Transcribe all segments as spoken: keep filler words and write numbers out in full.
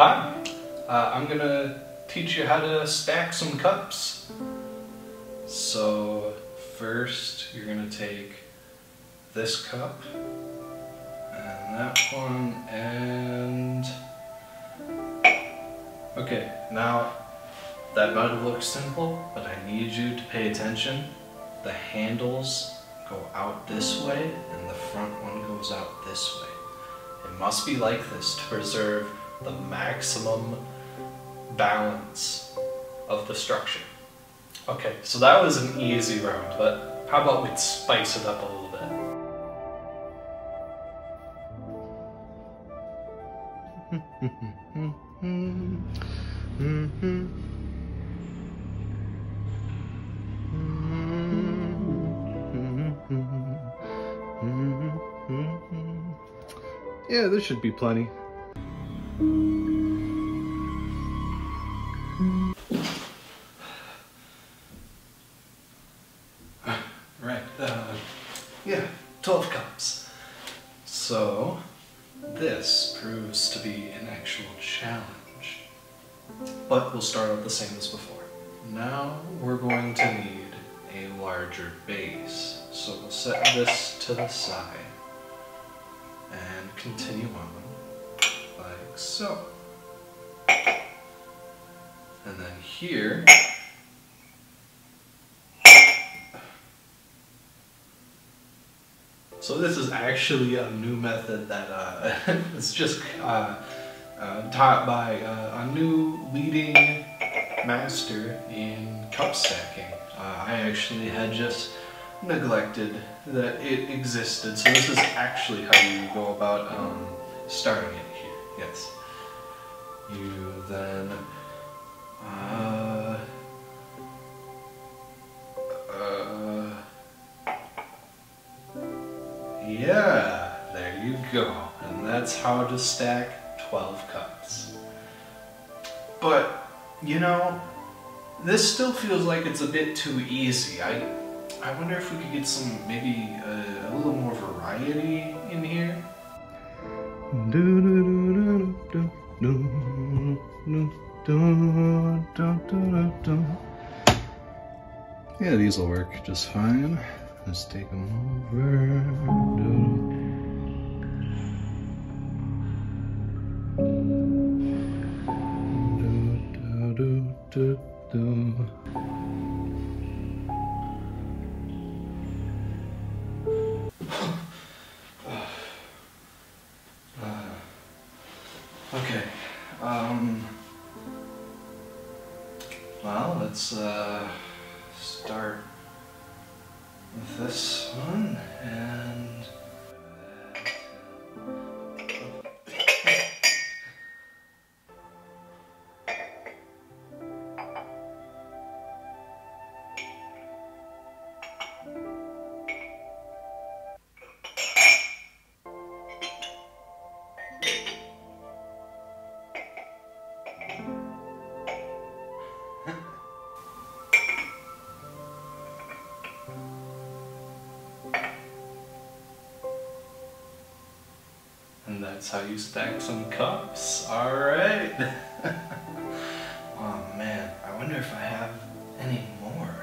Hi, uh, I'm going to teach you how to stack some cups. So first you're going to take this cup and that one and... Okay, now that might have looked simple, but I need you to pay attention. The handles go out this way and the front one goes out this way. It must be like this to preserve the maximum balance of the structure. Okay, so that was an easy round, but how about we spice it up a little bit? Yeah, there should be plenty. Right, uh, yeah, twelve cups. So, this proves to be an actual challenge. But we'll start out the same as before. Now we're going to need a larger base. So we'll set this to the side and continue on like so. And then here, so this is actually a new method that uh, it's just uh, uh, taught by uh, a new leading master in cup stacking. Uh, I actually had just neglected that it existed, so this is actually how you go about um, starting it here. Yes. You then uh, uh, yeah, there you go, and that's how to stack twelve cups. But you know, this still feels like it's a bit too easy. I I wonder if we could get some, maybe uh, a little more variety in here. Yeah, these will work just fine. Let's take them over. Okay, um, well, let's uh, start with this one, and... And that's how you stack some cups. All right. Oh man, I wonder if I have any more.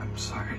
I'm sorry.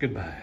Goodbye.